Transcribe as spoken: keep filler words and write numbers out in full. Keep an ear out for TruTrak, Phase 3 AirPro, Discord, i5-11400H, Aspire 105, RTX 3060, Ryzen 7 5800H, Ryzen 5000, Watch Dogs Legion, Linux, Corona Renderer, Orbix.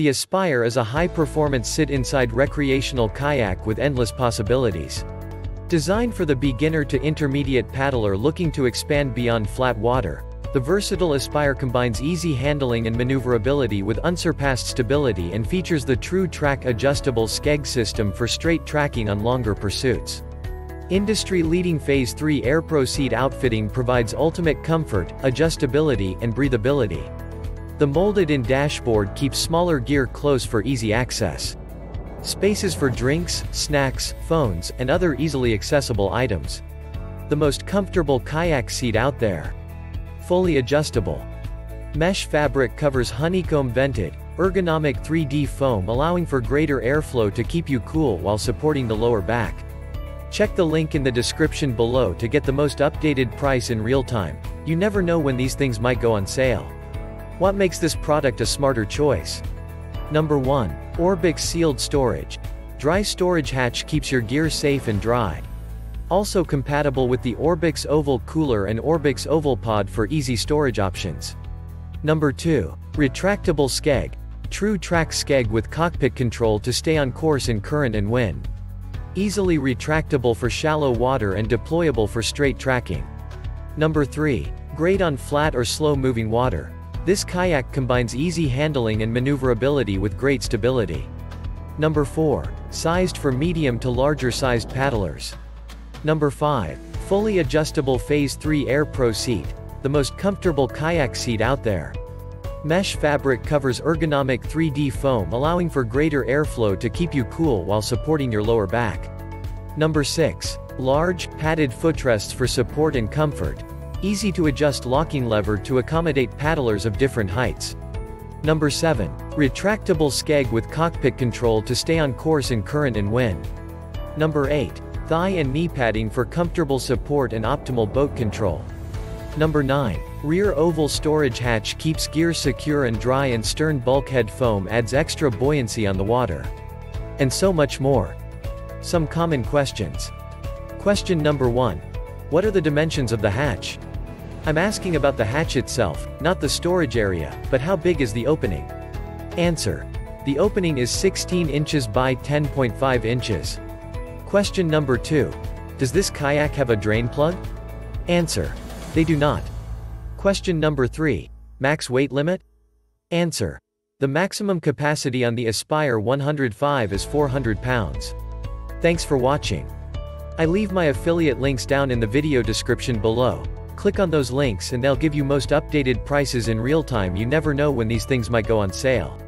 The Aspire is a high-performance sit-inside recreational kayak with endless possibilities. Designed for the beginner to intermediate paddler looking to expand beyond flat water, the versatile Aspire combines easy handling and maneuverability with unsurpassed stability and features the TruTrak adjustable skeg system for straight tracking on longer pursuits. Industry-leading Phase three AirPro seat outfitting provides ultimate comfort, adjustability, and breathability. The molded-in dashboard keeps smaller gear close for easy access. Spaces for drinks, snacks, phones, and other easily accessible items. The most comfortable kayak seat out there. Fully adjustable. Mesh fabric covers honeycomb vented, ergonomic three D foam allowing for greater airflow to keep you cool while supporting the lower back. Check the link in the description below to get the most updated price in real time. You never know when these things might go on sale. What makes this product a smarter choice? Number one. Orbix sealed storage. Dry storage hatch keeps your gear safe and dry. Also compatible with the Orbix Oval Cooler and Orbix Oval Pod for easy storage options. Number two. Retractable skeg. TruTrak skeg with cockpit control to stay on course in current and wind. Easily retractable for shallow water and deployable for straight tracking. Number three. Great on flat or slow-moving water. This kayak combines easy handling and maneuverability with great stability. Number four. Sized for medium to larger-sized paddlers. Number five. Fully adjustable Phase three AirPro seat, the most comfortable kayak seat out there. Mesh fabric covers ergonomic three D foam allowing for greater airflow to keep you cool while supporting your lower back. Number six. Large, padded footrests for support and comfort. Easy to adjust locking lever to accommodate paddlers of different heights. Number seven. Retractable skeg with cockpit control to stay on course in current and wind. Number eight. Thigh and knee padding for comfortable support and optimal boat control. Number nine. Rear oval storage hatch keeps gear secure and dry, and stern bulkhead foam adds extra buoyancy on the water. And so much more. Some common questions. Question number one. What are the dimensions of the hatch? I'm asking about the hatch itself, not the storage area, but how big is the opening? Answer. The opening is sixteen inches by ten point five inches. Question number two. Does this kayak have a drain plug? Answer. They do not. Question number three. Max weight limit? Answer. The maximum capacity on the Aspire one oh five is four hundred pounds. Thanks for watching. I leave my affiliate links down in the video description below. Click on those links and they'll give you most updated prices in real time. You never know when these things might go on sale.